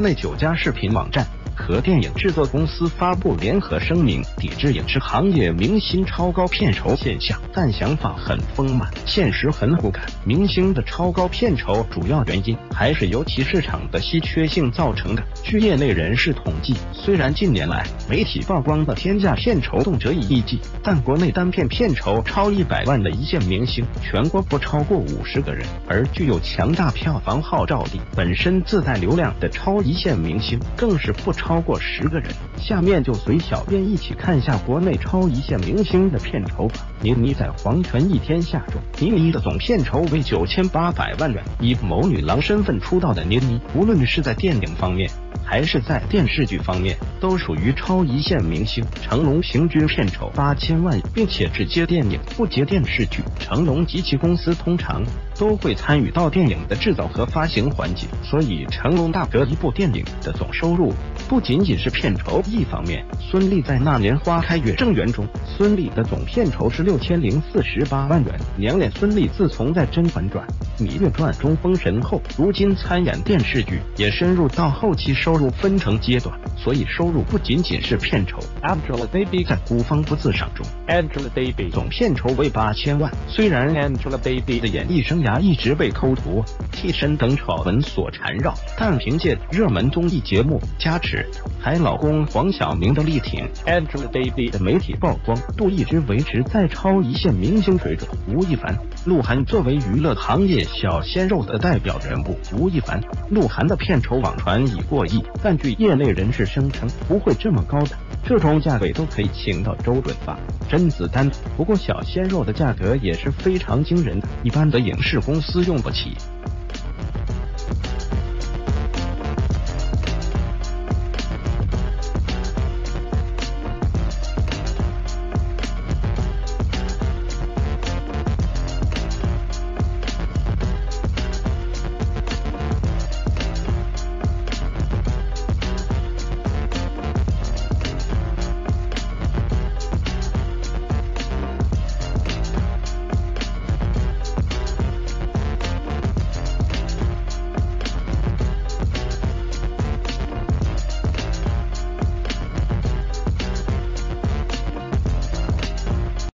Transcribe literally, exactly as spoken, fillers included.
国内九家视频网站和电影制作公司发布联合声明，抵制影视行业明星超高片酬现象，但想法很丰满，现实很骨感。明星的超高片酬主要原因还是由其市场的稀缺性造成的。据业内人士统计，虽然近年来媒体曝光的天价片酬动辄以亿计，但国内单片片酬超一百万的一线明星，全国不超过五十个人。而具有强大票房号召力、本身自带流量的超一线明星，更是不超。 超过十个人，下面就随小编一起看下国内超一线明星的片酬吧。倪妮在皇权一天下中，倪妮的总片酬为九千八百万元。以某女郎身份出道的倪妮，无论是在电影方面，还是在电视剧方面，都属于超一线明星。成龙平均片酬八千万，并且只接电影不接电视剧。成龙及其公司通常都会参与到电影的制造和发行环节，所以成龙大哥一部电影的总收入不 不仅仅是片酬。一方面，孙俪在《那年花开月正圆》中，孙俪的总片酬是六千零四十八万元。娘娘孙俪自从在《甄嬛传》《芈月传》中封神后，如今参演电视剧，也深入到后期收入分成阶段，所以收入不仅仅是片酬。Angelababy 在《孤芳不自赏》中 ，Angelababy 总片酬为八千万。虽然 Angelababy 的演艺生涯一直被抠图、替身等丑闻所缠绕，但凭借热门综艺节目加持， 还老公黄晓明的力挺 ，Angelababy 的媒体曝光度一直维持在超一线明星水准。吴亦凡、鹿晗作为娱乐行业小鲜肉的代表人物，吴亦凡、鹿晗的片酬网传已过亿，但据业内人士声称不会这么高的，这种价位都可以请到周润发、甄子丹。不过小鲜肉的价格也是非常惊人的，一般的影视公司用不起。